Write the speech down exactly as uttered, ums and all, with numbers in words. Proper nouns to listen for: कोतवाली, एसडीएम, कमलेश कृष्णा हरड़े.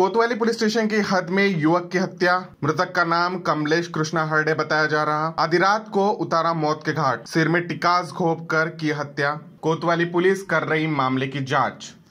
कोतवाली police station की हद में युवक की हत्या। मृतक का नाम कमलेश कृष्णा हरड़े बताया जा रहा। आधी रात को उतारा मौत के घाट, सिर में टिकास घोंपकर की हत्या। कोतवाली पुलिस कर रही मामले की जांच।